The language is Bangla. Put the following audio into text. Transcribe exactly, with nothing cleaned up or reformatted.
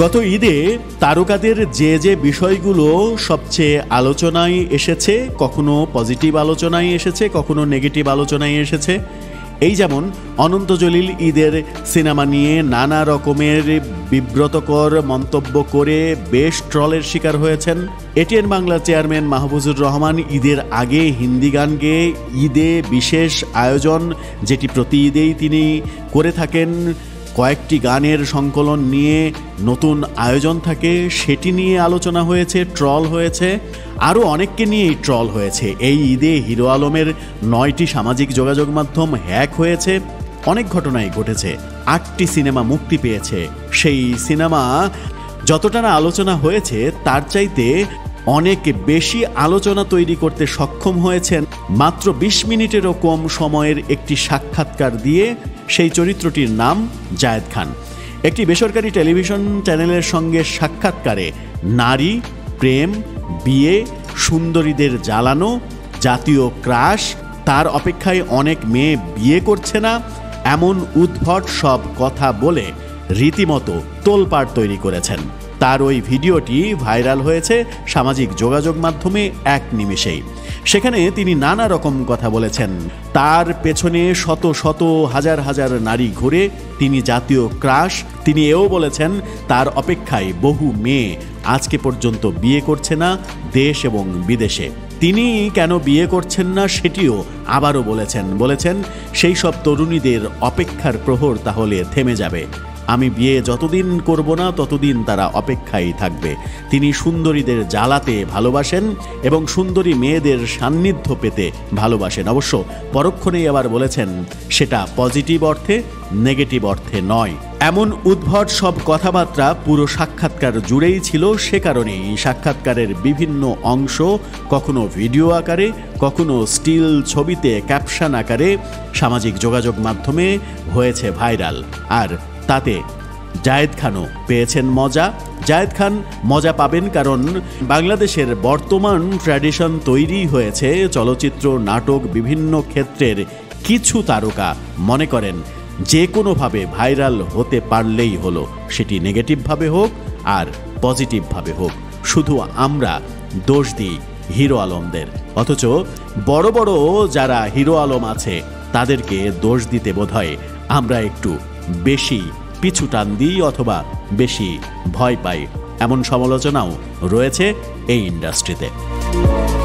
गत ईदे तारकादेर जे जे विषयगुलो सबचेये आलोचनाय एसेछे, कखनो पजिटिव आलोचनाय एसेछे, कखनो नेगेटिव आलोचनाय एसेछे। এই যেমন অনন্ত জলিল ঈদের সিনেমা নিয়ে নানা রকমের বিব্রতকর মন্তব্য করে বেশ ট্রলের শিকার হয়েছেন। এটিএন বাংলার চেয়ারম্যান মাহবুবুর রহমান ঈদের আগে হিন্দি গান গেয়ে ঈদে বিশেষ আয়োজন যেটি প্রতি ঈদেই তিনি করে থাকেন, কয়েকটি গানের সংকলন নিয়ে নতুন আয়োজন থাকে, সেটি নিয়ে আলোচনা হয়েছে, ট্রল হয়েছে, আরও অনেককে নিয়েই ট্রল হয়েছে। এই ঈদে হিরো আলমের নয়টি সামাজিক যোগাযোগ মাধ্যম হ্যাক হয়েছে, অনেক ঘটনাই ঘটেছে। আটটি সিনেমা মুক্তি পেয়েছে। সেই সিনেমা যতটা না আলোচনা হয়েছে তার চাইতে অনেক বেশি আলোচনা তৈরি করতে সক্ষম হয়েছেন মাত্র বিশ মিনিটেরও কম সময়ের একটি সাক্ষাৎকার দিয়ে। সেই চরিত্রটির নাম জায়েদ খান। একটি বেসরকারি টেলিভিশন চ্যানেলের সঙ্গে সাক্ষাৎকারে নারী, প্রেম, বিয়ে, সুন্দরীদের জ্বালানো, জাতীয় ক্রাশ, তার অপেক্ষায় অনেক মেয়ে বিয়ে করছে না, এমন উদ্ভট সব কথা বলে রীতিমতো তোলপাড় তৈরি করেছেন। তার ওই ভিডিওটি ভাইরাল হয়েছে সামাজিক যোগাযোগ মাধ্যমে এক নিমেষেই। সেখানে তিনি নানা রকম কথা বলেছেন। তার পেছনে শত শত হাজার হাজার নারী ঘুরে, তিনি জাতীয় ক্রাশ। তিনি এও বলেছেন তার অপেক্ষায় বহু মেয়ে আজকে পর্যন্ত বিয়ে করছে না দেশ এবং বিদেশে। তিনি কেন বিয়ে করছেন না সেটিও আবারও বলেছেন। বলেছেন সেই সব তরুণীদের অপেক্ষার প্রহর তাহলে থেমে যাবে, আমি বিয়ে যতদিন করব না ততদিন তারা অপেক্ষায় থাকবে। তিনি সুন্দরীদের জ্বালাতে ভালোবাসেন এবং সুন্দরী মেয়েদের সান্নিধ্য পেতে ভালোবাসেন। অবশ্য পরক্ষণেই আবার বলেছেন সেটা পজিটিভ অর্থে, নেগেটিভ অর্থে নয়। এমন উদ্ভট সব কথাবার্তা পুরো সাক্ষাৎকার জুড়েই ছিল। সে কারণেই সাক্ষাৎকারের বিভিন্ন অংশ কখনো ভিডিও আকারে, কখনো স্টিল ছবিতে ক্যাপশন আকারে সামাজিক যোগাযোগ মাধ্যমে হয়েছে ভাইরাল। আর তাতে জায়েদ খানও পেয়েছেন মজা। জায়েদ খান মজা পাবেন, কারণ বাংলাদেশের বর্তমান ট্র্যাডিশন তৈরি হয়েছে চলচ্চিত্র, নাটক, বিভিন্ন ক্ষেত্রের কিছু তারকা মনে করেন যে কোনোভাবে ভাইরাল হতে পারলেই হলো, সেটি নেগেটিভভাবে হোক আর পজিটিভভাবে হোক। শুধু আমরা দোষ দিই হিরো আলমদের, অথচ বড় বড় যারা হিরো আলম আছে তাদেরকে দোষ দিতে বোধহয় আমরা একটু বেশি পিছু টান দিই অথবা বেশি ভয় পাই। এমন সমালোচনাও রয়েছে এই ইন্ডাস্ট্রিতে।